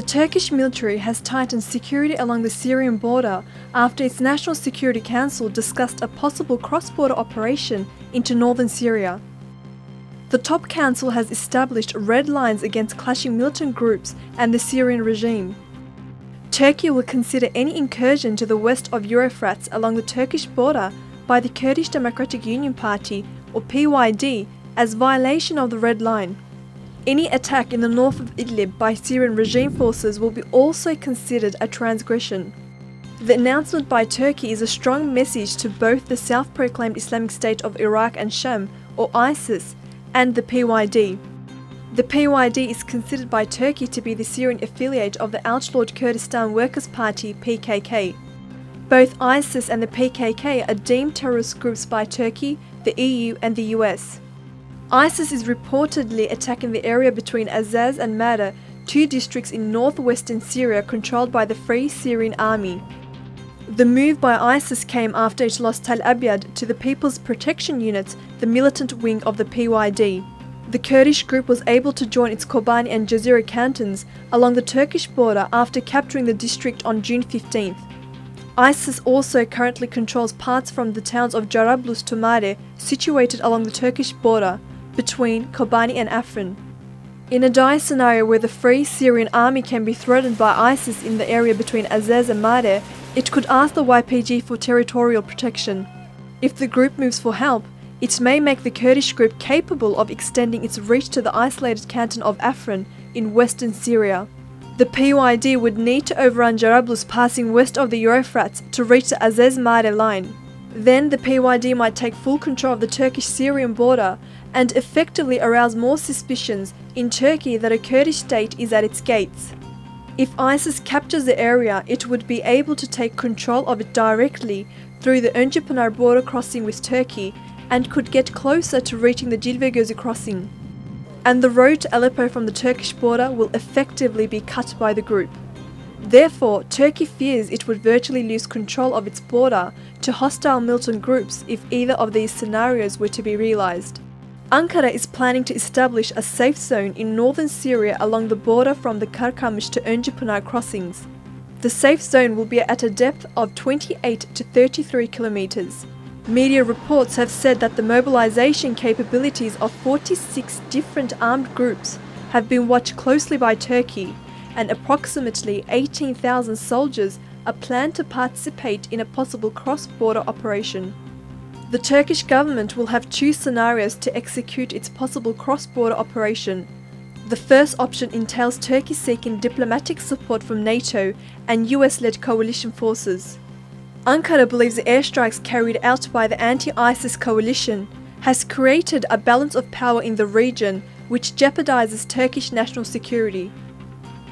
The Turkish military has tightened security along the Syrian border after its National Security Council discussed a possible cross-border operation into northern Syria. The top council has established red lines against clashing militant groups and the Syrian regime. Turkey will consider any incursion to the west of Euphrates along the Turkish border by the Kurdish Democratic Union Party, or PYD, as violation of the red line. Any attack in the north of Idlib by Syrian regime forces will be also considered a transgression. The announcement by Turkey is a strong message to both the self-proclaimed Islamic State of Iraq and Sham, or ISIS, and the PYD. The PYD is considered by Turkey to be the Syrian affiliate of the outlawed Kurdistan Workers' Party, PKK. Both ISIS and the PKK are deemed terrorist groups by Turkey, the EU and the US. ISIS is reportedly attacking the area between Azaz and Mare, two districts in northwestern Syria controlled by the Free Syrian Army. The move by ISIS came after it lost Tal Abyad to the People's Protection Units, the militant wing of the PYD. The Kurdish group was able to join its Kobani and Jazeera cantons along the Turkish border after capturing the district on June 15th. ISIS also currently controls parts from the towns of Jarablus to Mare, situated along the Turkish border between Kobani and Afrin. In a dire scenario where the Free Syrian Army can be threatened by ISIS in the area between Azaz and Mare, it could ask the YPG for territorial protection. If the group moves for help, it may make the Kurdish group capable of extending its reach to the isolated canton of Afrin in western Syria. The PYD would need to overrun Jarablus, passing west of the Euphrates, to reach the Azaz-Mare line. Then the PYD might take full control of the Turkish-Syrian border and effectively arouse more suspicions in Turkey that a Kurdish state is at its gates. If ISIS captures the area, it would be able to take control of it directly through the Oncupınar border crossing with Turkey and could get closer to reaching the Cilvegözü crossing. And the road to Aleppo from the Turkish border will effectively be cut by the group. Therefore, Turkey fears it would virtually lose control of its border to hostile militant groups if either of these scenarios were to be realized. Ankara is planning to establish a safe zone in northern Syria along the border from the Karkamis to Oncupınar crossings. The safe zone will be at a depth of 28 to 33 kilometers. Media reports have said that the mobilization capabilities of 46 different armed groups have been watched closely by Turkey, and approximately 18,000 soldiers are planned to participate in a possible cross-border operation. The Turkish government will have two scenarios to execute its possible cross-border operation. The first option entails Turkey seeking diplomatic support from NATO and US-led coalition forces. Ankara believes the airstrikes carried out by the anti-ISIS coalition has created a balance of power in the region which jeopardizes Turkish national security.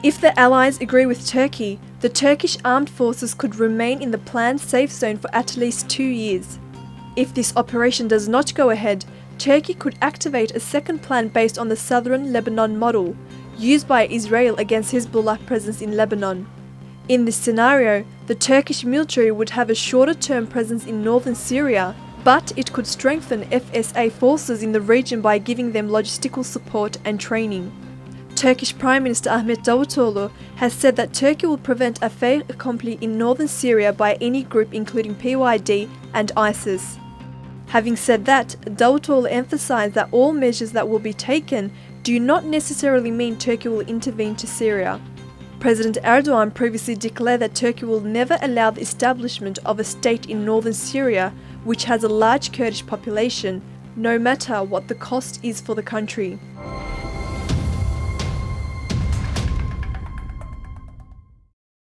If the allies agree with Turkey, the Turkish armed forces could remain in the planned safe zone for at least 2 years. If this operation does not go ahead, Turkey could activate a second plan based on the southern Lebanon model, used by Israel against Hezbollah presence in Lebanon. In this scenario, the Turkish military would have a shorter-term presence in northern Syria, but it could strengthen FSA forces in the region by giving them logistical support and training. Turkish Prime Minister Ahmet Davutoğlu has said that Turkey will prevent a fait accompli in northern Syria by any group including PYD and ISIS. Having said that, Davutoğlu emphasized that all measures that will be taken do not necessarily mean Turkey will intervene to Syria. President Erdogan previously declared that Turkey will never allow the establishment of a state in northern Syria, which has a large Kurdish population, no matter what the cost is for the country.